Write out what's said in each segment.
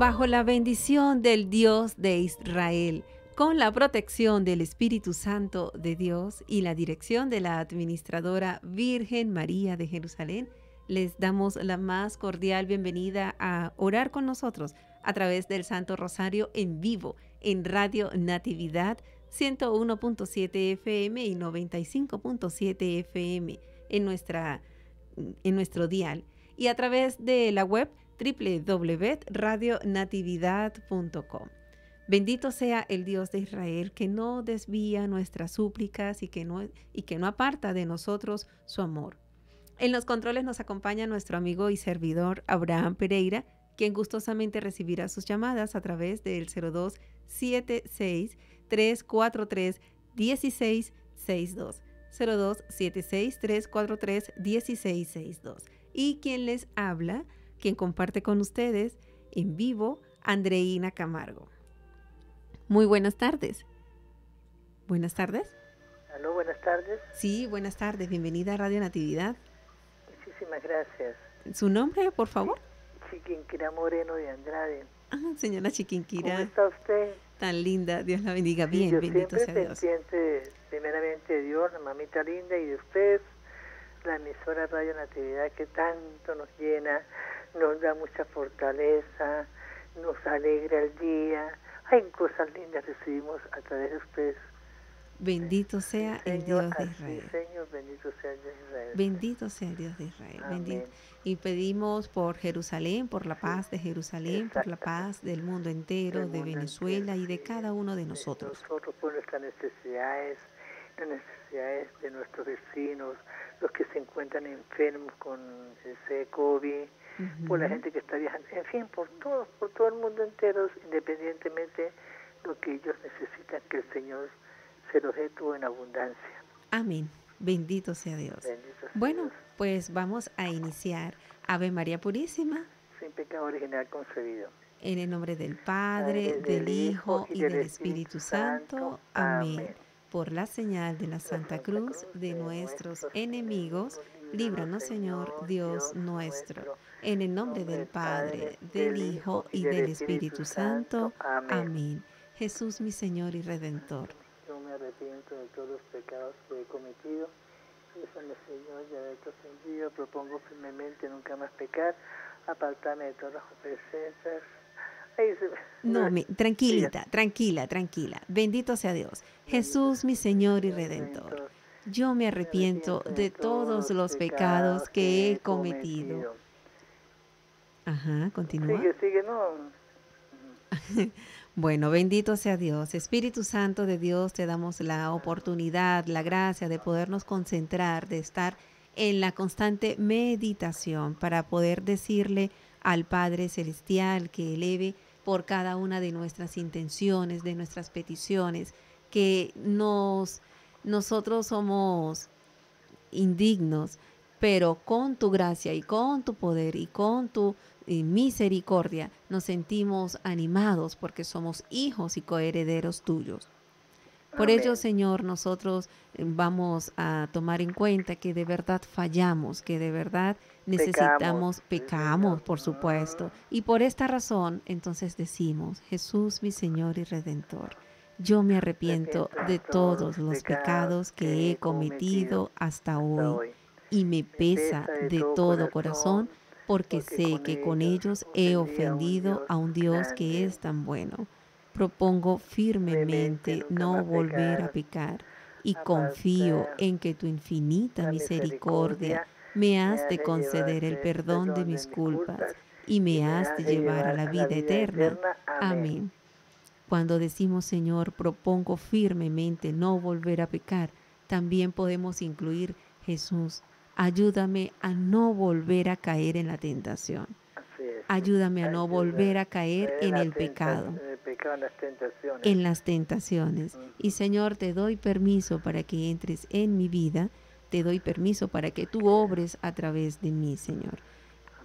bajo la bendición del Dios de Israel, con la protección del Espíritu Santo de Dios y la dirección de la Administradora Virgen María de Jerusalén, les damos la más cordial bienvenida a orar con nosotros a través del Santo Rosario en vivo en Radio Natividad 101.7 FM y 95.7 FM en nuestro dial y a través de la web www.radionatividad.com. Bendito sea el Dios de Israel, que no desvía nuestras súplicas y que no aparta de nosotros su amor. En los controles nos acompaña nuestro amigo y servidor Abraham Pereira, quien gustosamente recibirá sus llamadas a través del 0276-343-1662, 0276-343-1662, y quien les habla, quien comparte con ustedes en vivo, Andreina Camargo. Muy buenas tardes. Buenas tardes. Aló, buenas tardes. Sí, buenas tardes. Bienvenida a Radio Natividad. Muchísimas gracias. ¿Su nombre, por favor? Chiquinquira Moreno de Andrade. Ah, señora Chiquinquira. ¿Cómo está usted? Tan linda, Dios la bendiga. Sí, bien, bendito sea Dios. Siempre primeramente de Dios, la mamita linda, y de usted, la emisora Radio Natividad, que tanto nos llena, nos da mucha fortaleza, nos alegra el día. Hay cosas lindas que recibimos a través de ustedes. Bendito sea el Dios de Israel. Señor, bendito sea el Dios de Israel. Bendito sea el Dios de Israel. Bendito. Y pedimos por Jerusalén, por la paz de Jerusalén, por la paz del mundo entero, de Venezuela y de cada uno de nosotros. Nosotros por nuestras necesidades, las necesidades de nuestros vecinos, los que se encuentran enfermos con ese COVID, por la gente que está viajando, en fin, por todos, por todo el mundo entero, independientemente de lo que ellos necesitan, que el Señor se los detuvo en abundancia. Amén. Bendito sea Dios. Bendito sea bueno, Dios. Pues vamos a iniciar. Ave María Purísima, sin pecado original concebido. En el nombre del Padre, del Hijo y del Espíritu Santo. Amén. Por la señal de la Santa Cruz de nuestros enemigos, líbranos, Señor, Dios nuestro. En el nombre del Padre, del Hijo y del Espíritu Santo. Amén. Jesús, mi Señor y Redentor, me arrepiento de todos los pecados que he cometido. Pésame, Señor, de haberte ofendido. Propongo firmemente nunca más pecar. Apartame de todas las ofensas. Tranquila. Bendito sea Dios. Jesús, mi Señor y Redentor, yo me arrepiento de todos los pecados que he cometido. Ajá, continúa. Sigue, no. Bueno, bendito sea Dios. Espíritu Santo de Dios, te damos la oportunidad, la gracia de podernos concentrar, de estar en la constante meditación para poder decirle al Padre Celestial que eleve por cada una de nuestras intenciones, de nuestras peticiones, que nosotros somos indignos, pero con tu gracia y con tu poder y con tu misericordia nos sentimos animados porque somos hijos y coherederos tuyos. Por ello, Señor, nosotros vamos a tomar en cuenta que de verdad fallamos, que de verdad necesitamos, pecamos, por supuesto. Y por esta razón, entonces decimos, Jesús, mi Señor y Redentor, yo me arrepiento de todos los pecados que he cometido hasta hoy y me pesa de todo corazón porque sé que con ellos he ofendido a un Dios que es tan bueno. Propongo firmemente no volver a pecar y confío en que tu infinita misericordia me has de conceder el perdón de mis culpas y me has de llevar a la vida eterna. Amén. Cuando decimos, Señor, propongo firmemente no volver a pecar, también podemos incluir, Jesús, ayúdame a no volver a caer en la tentación. Ayúdame a no volver a caer en el pecado, en las tentaciones. Y Señor, te doy permiso para que entres en mi vida, te doy permiso para que tú obres a través de mí, Señor.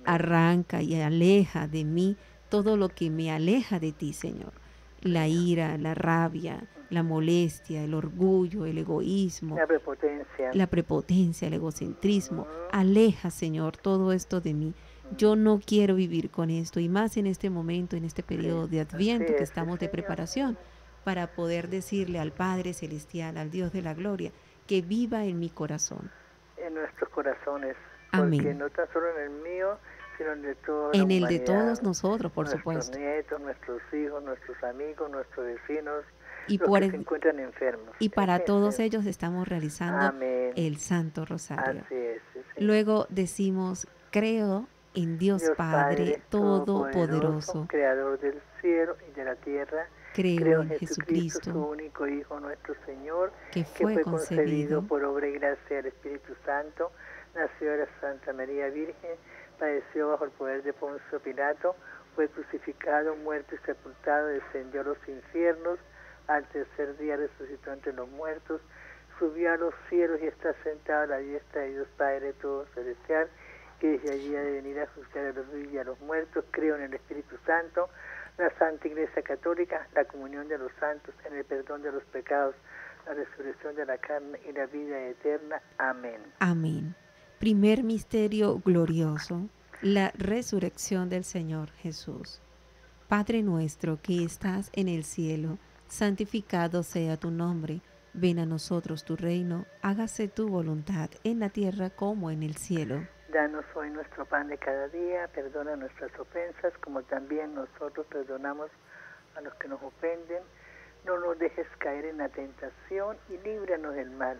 Arranca y aleja de mí todo lo que me aleja de ti, Señor. La ira, la rabia, la molestia, el orgullo, el egoísmo, la prepotencia, el egocentrismo. Aleja, Señor, todo esto de mí. yo no quiero vivir con esto, y más en este momento, en este periodo de Adviento que estamos de preparación, para poder decirle al Padre Celestial, al Dios de la Gloria, que viva en mi corazón. En nuestros corazones. Amén. Porque no está solo en el mío, sino en el de todos. En el de todos nosotros, por supuesto. Nuestros nietos, nuestros hijos, nuestros amigos, nuestros vecinos, y los que se encuentran enfermos. Y para todos ellos estamos realizando el Santo Rosario. Así es, sí. Luego decimos, creo en Dios Padre Todopoderoso, Creador del cielo y de la tierra. Creo en Jesucristo, su único Hijo, nuestro Señor, que fue concebido por obra y gracia del Espíritu Santo, nació de la Santa María Virgen, padeció bajo el poder de Poncio Pilato, fue crucificado, muerto y sepultado, descendió a los infiernos, al tercer día resucitó entre los muertos, subió a los cielos y está sentado a la diestra de Dios Padre Todo Celestial, que desde allí ha de venir a juzgar a los vivos y a los muertos. Creo en el Espíritu Santo, la Santa Iglesia Católica, la comunión de los santos, en el perdón de los pecados, la resurrección de la carne y la vida eterna. Amén. Amén. Primer misterio glorioso, la resurrección del Señor Jesús. Padre nuestro que estás en el cielo, santificado sea tu nombre. Ven a nosotros tu reino, hágase tu voluntad en la tierra como en el cielo. Danos hoy nuestro pan de cada día, perdona nuestras ofensas, como también nosotros perdonamos a los que nos ofenden. No nos dejes caer en la tentación y líbranos del mal.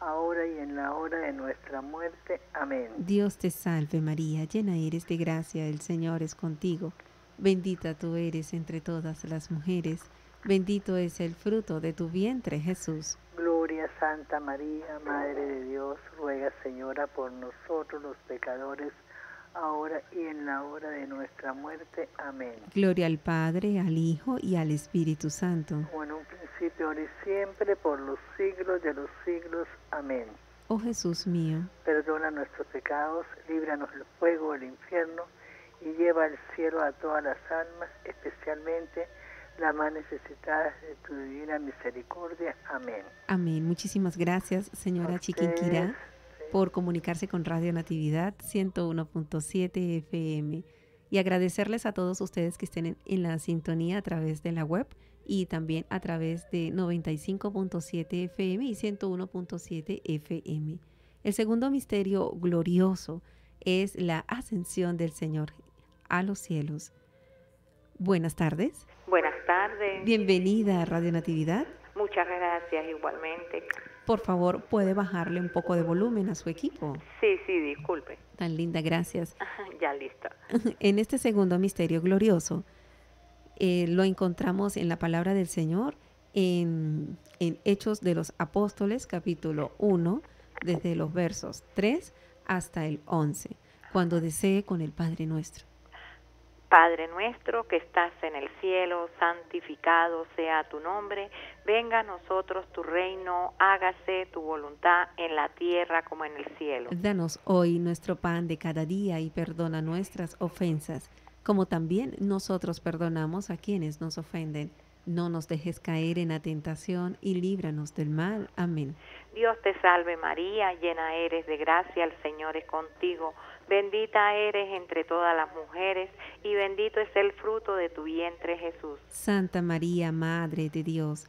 ahora y en la hora de nuestra muerte. Amén. Dios te salve, María, llena eres de gracia, el Señor es contigo. Bendita tú eres entre todas las mujeres, bendito es el fruto de tu vientre, Jesús. Gloria, Santa María, Madre de Dios, ruega, Señora, por nosotros los pecadores, ahora y en la hora de nuestra muerte. Amén. Gloria al Padre, al Hijo y al Espíritu Santo. Como en un principio, ahora y siempre, por los siglos de los siglos. Amén. Oh Jesús mío, perdona nuestros pecados, líbranos del fuego del infierno y lleva al cielo a todas las almas, especialmente las más necesitadas de tu divina misericordia. Amén. Amén. Muchísimas gracias, señora Chiquinquirá, sí, por comunicarse con Radio Natividad 101.7 FM y agradecerles a todos ustedes que estén en la sintonía a través de la web y también a través de 95.7 FM y 101.7 FM. El segundo misterio glorioso es la ascensión del Señor a los cielos. Buenas tardes. Buenas tardes. Bienvenida a Radio Natividad. Muchas gracias, igualmente. Por favor, ¿puede bajarle un poco de volumen a su equipo? Sí, sí, disculpe. Tan linda, gracias. Ya listo. En este segundo misterio glorioso, lo encontramos en la palabra del Señor, en Hechos de los Apóstoles, capítulo 1, desde los versos 3 hasta el 11, cuando desee con el Padre Nuestro. Padre nuestro que estás en el cielo, santificado sea tu nombre, venga a nosotros tu reino, hágase tu voluntad en la tierra como en el cielo. Danos hoy nuestro pan de cada día y perdona nuestras ofensas, como también nosotros perdonamos a quienes nos ofenden. No nos dejes caer en la tentación y líbranos del mal. Amén. Dios te salve María, llena eres de gracia, el Señor es contigo. Bendita eres entre todas las mujeres y bendito es el fruto de tu vientre, Jesús. Santa María, Madre de Dios,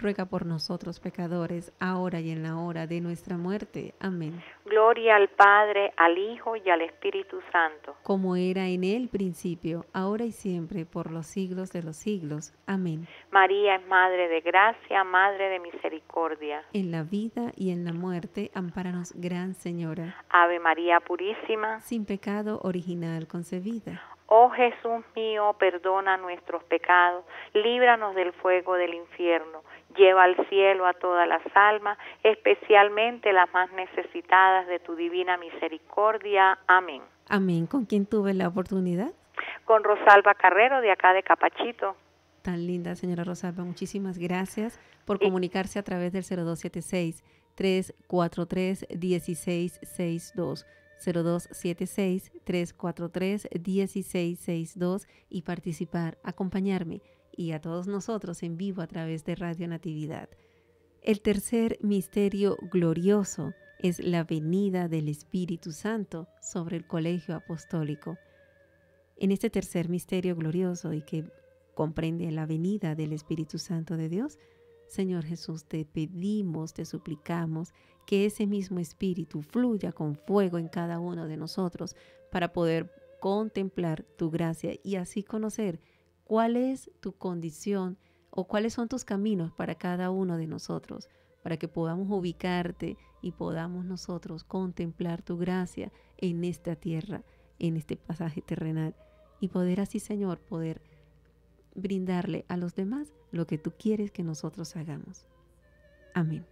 ruega por nosotros pecadores, ahora y en la hora de nuestra muerte. Amén. Gloria al Padre, al Hijo y al Espíritu Santo. Como era en el principio, ahora y siempre, por los siglos de los siglos. Amén. María es Madre de gracia, Madre de misericordia. En la vida y en la muerte, ampáranos, Gran Señora. Ave María purísima, sin pecado original concebida. Oh Jesús mío, perdona nuestros pecados, líbranos del fuego del infierno. Lleva al cielo a todas las almas, especialmente las más necesitadas de tu divina misericordia. Amén. Amén. ¿Con quién tuve la oportunidad? Con Rosalba Carrero, de acá de Capachito. tan linda, señora Rosalba. Muchísimas gracias por comunicarse a través del 0276-343-1662. 0276-343-1662 y participar, acompañarme y a todos nosotros en vivo a través de Radio Natividad. El tercer misterio glorioso es la venida del Espíritu Santo sobre el Colegio Apostólico. En este tercer misterio glorioso y que comprende la venida del Espíritu Santo de Dios, Señor Jesús, te pedimos, te suplicamos que ese mismo Espíritu fluya con fuego en cada uno de nosotros para poder contemplar tu gracia y así conocer cuál es tu condición o cuáles son tus caminos para cada uno de nosotros, para que podamos ubicarte y podamos nosotros contemplar tu gracia en esta tierra, en este pasaje terrenal, y poder así, Señor, poder brindarle a los demás lo que tú quieres que nosotros hagamos. Amén.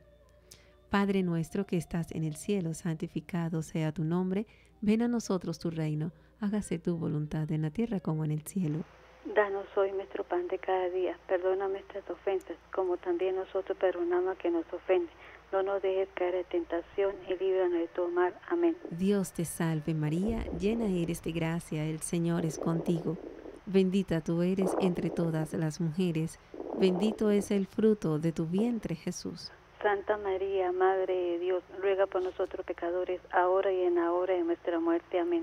Padre nuestro que estás en el cielo, santificado sea tu nombre. Ven a nosotros tu reino. Hágase tu voluntad en la tierra como en el cielo. Danos hoy nuestro pan de cada día. Perdona nuestras ofensas, como también nosotros perdonamos a que nos ofenden. No nos dejes caer en tentación y líbranos de todo mal. Amén. Dios te salve María, llena eres de gracia, el Señor es contigo. Bendita tú eres entre todas las mujeres, bendito es el fruto de tu vientre Jesús. Santa María, Madre de Dios, ruega por nosotros pecadores, ahora y en la hora de nuestra muerte. Amén.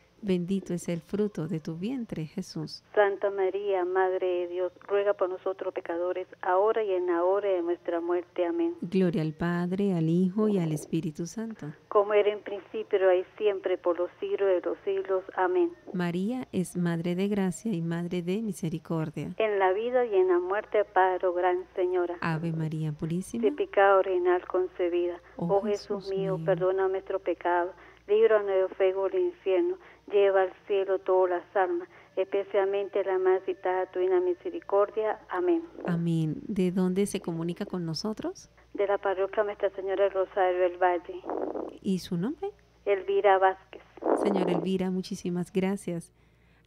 bendito es el fruto de tu vientre, Jesús. Santa María, Madre de Dios, ruega por nosotros pecadores, ahora y en la hora de nuestra muerte. Amén. Gloria al Padre, al Hijo y al Espíritu Santo. Como era en principio, ahora y siempre, por los siglos de los siglos. Amén. María es Madre de Gracia y Madre de Misericordia. En la vida y en la muerte, Padre, oh gran Señora. Ave María Purísima. De pecado original concebida. Oh Jesús mío, perdona nuestro pecado, líbranos del fuego del infierno. Lleva al cielo todas las almas, especialmente la más citada tuya misericordia. Amén. Amén. ¿De dónde se comunica con nosotros? De la parroquia Nuestra Señora del Rosario del Valle. ¿Y su nombre? Elvira Vázquez. Señora Elvira, muchísimas gracias.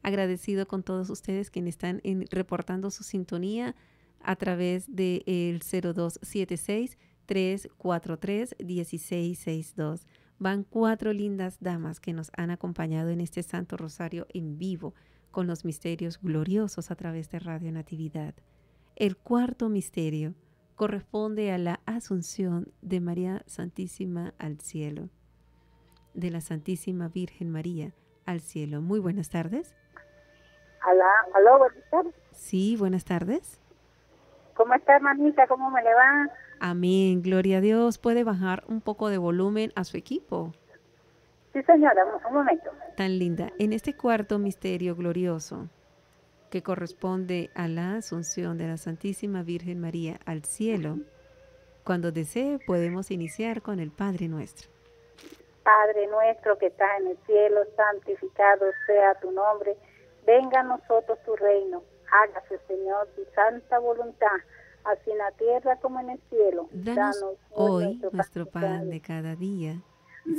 Agradecido con todos ustedes quienes están reportando su sintonía a través del 0276 343-1662. Van 4 lindas damas que nos han acompañado en este Santo Rosario en vivo con los misterios gloriosos a través de Radio Natividad. El cuarto misterio corresponde a la Asunción de María Santísima al cielo, de la Santísima Virgen María al cielo. Muy buenas tardes. Aló, buenas tardes. Sí, buenas tardes. ¿Cómo está, hermanita? ¿Cómo me le va? Amén, gloria a Dios. ¿Puede bajar un poco de volumen a su equipo? Sí, señora, un momento. Tan linda. En este cuarto misterio glorioso, que corresponde a la Asunción de la Santísima Virgen María al cielo, cuando desee podemos iniciar con el Padre Nuestro. Padre nuestro que estás en el cielo, santificado sea tu nombre. Venga a nosotros tu reino. Hágase, Señor, tu santa voluntad, así en la tierra como en el cielo. Danos hoy nuestro pan de cada día,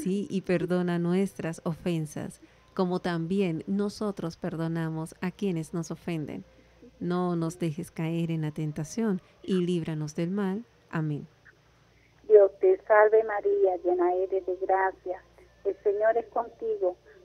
sí, y perdona nuestras ofensas, como también nosotros perdonamos a quienes nos ofenden. No nos dejes caer en la tentación y líbranos del mal. Amén. Dios te salve María, llena eres de gracia. El Señor es contigo.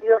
Dios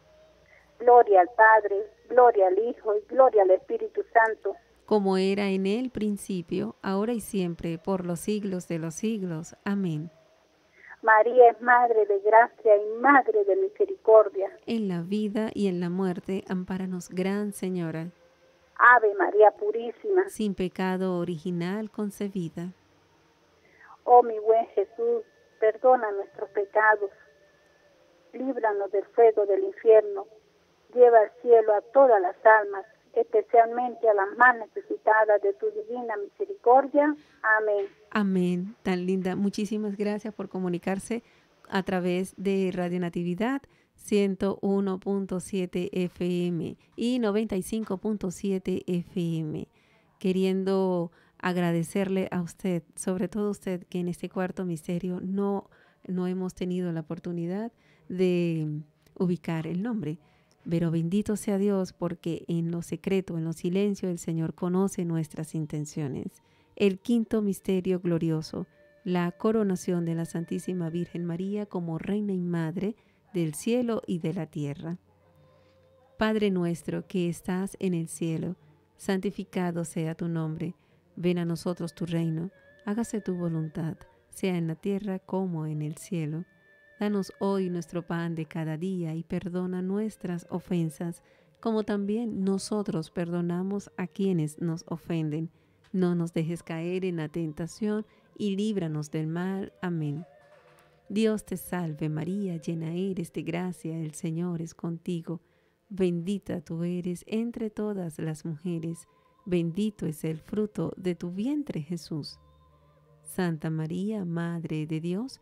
Gloria al Padre, gloria al Hijo y gloria al Espíritu Santo. Como era en el principio, ahora y siempre, por los siglos de los siglos. Amén. María es Madre de Gracia y Madre de Misericordia. En la vida y en la muerte, ampáranos, Gran Señora. Ave María Purísima. Sin pecado original concebida. Oh, mi buen Jesús, perdona nuestros pecados, líbranos del fuego del infierno, lleva al cielo a todas las almas, especialmente a las más necesitadas de tu divina misericordia. Amén. Amén. Tan linda. Muchísimas gracias por comunicarse a través de Radio Natividad 101.7 FM y 95.7 FM. Queriendo agradecerle a usted, sobre todo a usted, que en este cuarto misterio no hemos tenido la oportunidad de ubicar el nombre. Pero bendito sea Dios, porque en lo secreto, en lo silencio, el Señor conoce nuestras intenciones. El quinto misterio glorioso, la coronación de la Santísima Virgen María como Reina y Madre del cielo y de la tierra. Padre nuestro que estás en el cielo, santificado sea tu nombre. Ven a nosotros tu reino, hágase tu voluntad, sea en la tierra como en el cielo. Danos hoy nuestro pan de cada día y perdona nuestras ofensas, como también nosotros perdonamos a quienes nos ofenden. No nos dejes caer en la tentación y líbranos del mal. Amén. Dios te salve María, llena eres de gracia, el Señor es contigo. Bendita tú eres entre todas las mujeres, bendito es el fruto de tu vientre Jesús. Santa María, Madre de Dios,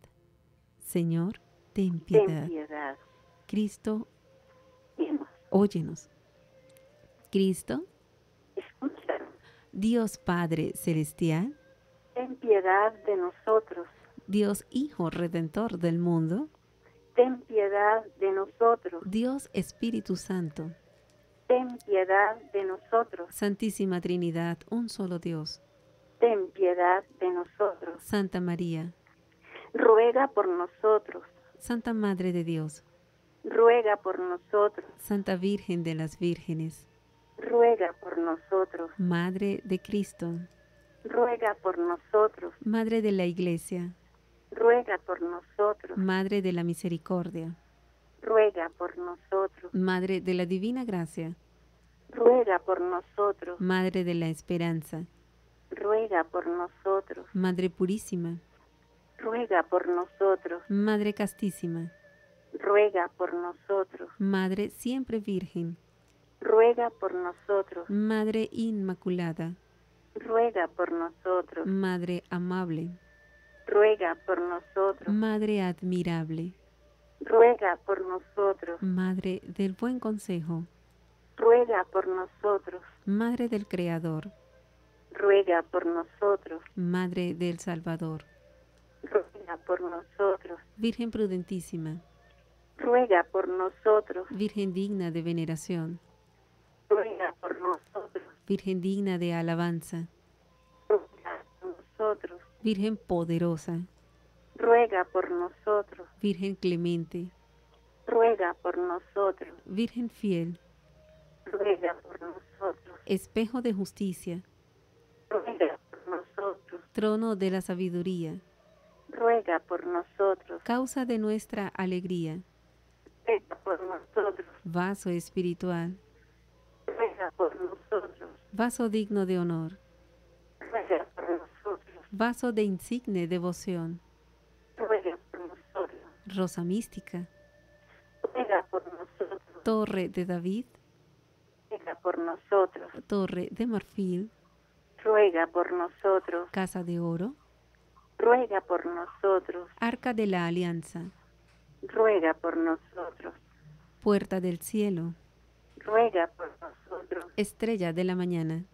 Señor, ten piedad. Ten piedad. Cristo, óyenos. Cristo, escúchanos. Dios Padre Celestial, ten piedad de nosotros. Dios Hijo Redentor del mundo, ten piedad de nosotros. Dios Espíritu Santo, ten piedad de nosotros. Santísima Trinidad, un solo Dios, ten piedad de nosotros. Santa María, ruega por nosotros. Santa Madre de Dios, ruega por nosotros. Santa Virgen de las Vírgenes, ruega por nosotros. Madre de Cristo, ruega por nosotros. Madre de la Iglesia, ruega por nosotros. Madre de la Misericordia, ruega por nosotros. Madre de la Divina Gracia, ruega por nosotros. Madre de la Esperanza, ruega por nosotros. Madre purísima, ruega por nosotros. Madre castísima, ruega por nosotros. Madre siempre virgen, ruega por nosotros. Madre inmaculada, ruega por nosotros. Madre amable, ruega por nosotros. Madre admirable, ruega por nosotros. Madre del buen consejo, ruega por nosotros. Madre del Creador, ruega por nosotros. Madre del Salvador, ruega por nosotros. Virgen prudentísima, ruega por nosotros. Virgen digna de veneración, ruega por nosotros. Virgen digna de alabanza, ruega por nosotros. Virgen poderosa, ruega por nosotros. Virgen clemente, ruega por nosotros. Virgen fiel, ruega por nosotros. Espejo de justicia, ruega por nosotros. Trono de la sabiduría, ruega por nosotros. Causa de nuestra alegría, ruega por nosotros. Vaso espiritual, ruega por nosotros. Vaso digno de honor, ruega por nosotros. Vaso de insigne devoción, ruega por nosotros. Rosa mística, ruega por nosotros. Torre de David, ruega por nosotros. Torre de marfil, ruega por nosotros. Casa de oro, ruega por nosotros. Arca de la alianza, ruega por nosotros. Puerta del cielo, ruega por nosotros. Estrella de la mañana,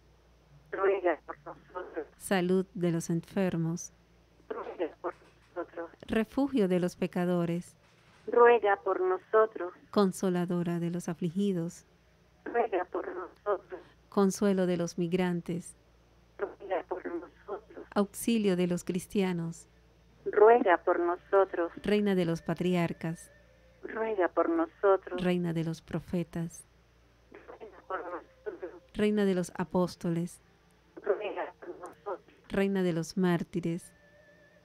ruega por nosotros. Salud de los enfermos, ruega por nosotros. Refugio de los pecadores, ruega por nosotros. Consoladora de los afligidos, ruega por nosotros. Consuelo de los migrantes, ruega por nosotros. Auxilio de los cristianos, ruega por nosotros. Reina de los patriarcas, ruega por nosotros. Reina de los profetas, ruega por nosotros. Reina de los apóstoles, ruega por nosotros. Reina de los mártires,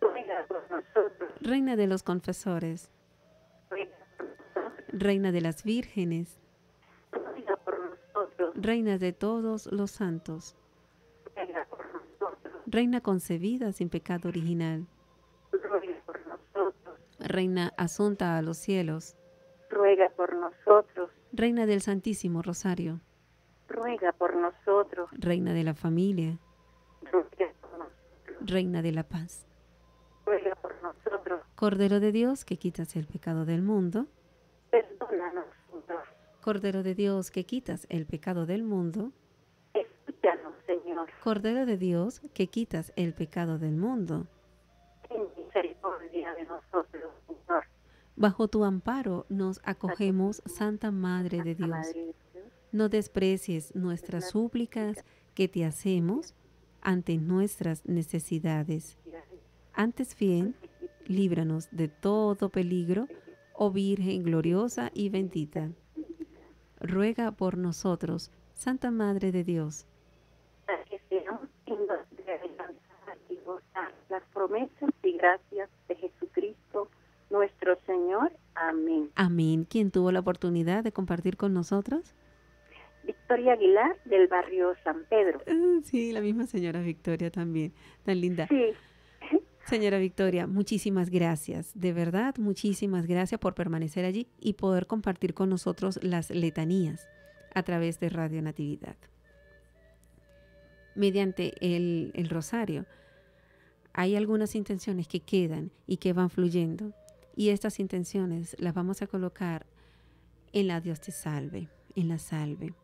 ruega por nosotros. Reina de los confesores, Reina de las vírgenes, ruega por nosotros. Reina de todos los santos, ruega por nosotros. Reina concebida sin pecado original, ruega por nosotros. Reina asunta a los cielos, ruega por nosotros. Reina del Santísimo Rosario, ruega por nosotros. Reina de la familia, ruega por nosotros. Reina de la paz, ruega por nosotros. Cordero de Dios que quitas el pecado del mundo, perdónanos, Señor. Cordero de Dios, que quitas el pecado del mundo, escúchanos, Señor. Cordero de Dios, que quitas el pecado del mundo, ten misericordia de nosotros, Señor. Bajo tu amparo nos acogemos, Santa Madre de Dios. No desprecies nuestras súplicas que te hacemos ante nuestras necesidades. Antes bien, líbranos de todo peligro, oh Virgen gloriosa y bendita, ruega por nosotros, Santa Madre de Dios. Para que seamos dignos de alcanzar y gozar las promesas y gracias de Jesucristo, nuestro Señor. Amén. Amén. ¿Quién tuvo la oportunidad de compartir con nosotros? Victoria Aguilar, del barrio San Pedro. Sí, la misma señora Victoria también, tan linda. Sí. Señora Victoria, muchísimas gracias, de verdad, muchísimas gracias por permanecer allí y poder compartir con nosotros las letanías a través de Radio Natividad. Mediante el rosario, hay algunas intenciones que quedan y que van fluyendo, y estas intenciones las vamos a colocar en la Dios te salve, en la salve.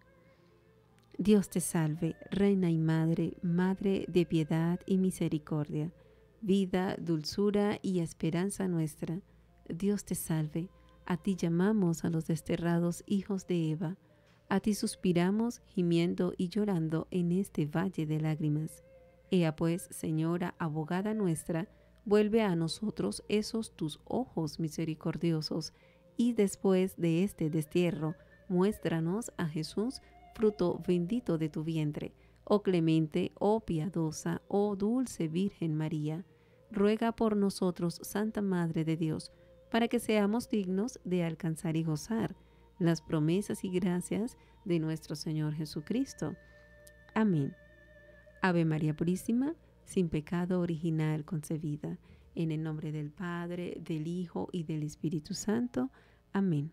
Dios te salve, Reina y Madre, Madre de piedad y misericordia. Vida, dulzura y esperanza nuestra, Dios te salve. A ti llamamos a los desterrados hijos de Eva. A ti suspiramos, gimiendo y llorando en este valle de lágrimas. Ea pues, Señora, abogada nuestra, vuelve a nosotros esos tus ojos misericordiosos, y después de este destierro, muéstranos a Jesús, fruto bendito de tu vientre. Oh clemente, oh piadosa, oh dulce Virgen María, ruega por nosotros, Santa Madre de Dios, para que seamos dignos de alcanzar y gozar las promesas y gracias de nuestro Señor Jesucristo. Amén. Ave María Purísima, sin pecado original concebida, en el nombre del Padre, del Hijo y del Espíritu Santo. Amén.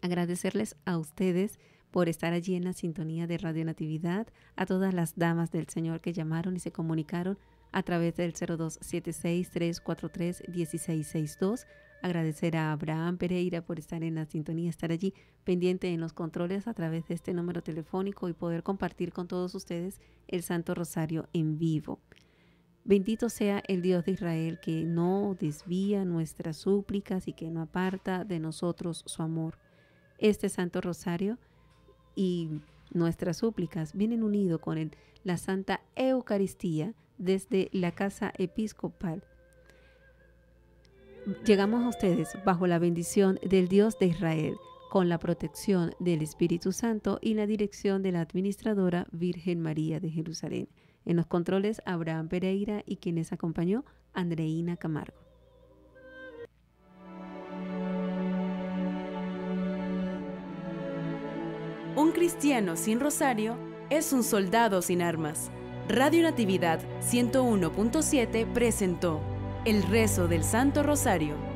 Agradecerles a ustedes por estar allí en la sintonía de Radio Natividad, a todas las damas del Señor que llamaron y se comunicaron a través del 0276-343-1662. Agradecer a Abraham Pereira por estar en la sintonía, estar allí pendiente en los controles a través de este número telefónico y poder compartir con todos ustedes el Santo Rosario en vivo. Bendito sea el Dios de Israel, que no desvía nuestras súplicas y que no aparta de nosotros su amor. Este Santo Rosario y nuestras súplicas vienen unidos con la Santa Eucaristía desde la Casa Episcopal. Llegamos a ustedes bajo la bendición del Dios de Israel, con la protección del Espíritu Santo y la dirección de la Administradora Virgen María de Jerusalén. En los controles, Abraham Pereira, y quienes acompañó, Andreina Camargo. Un cristiano sin rosario es un soldado sin armas. Radio Natividad 101.7 presentó El Rezo del Santo Rosario.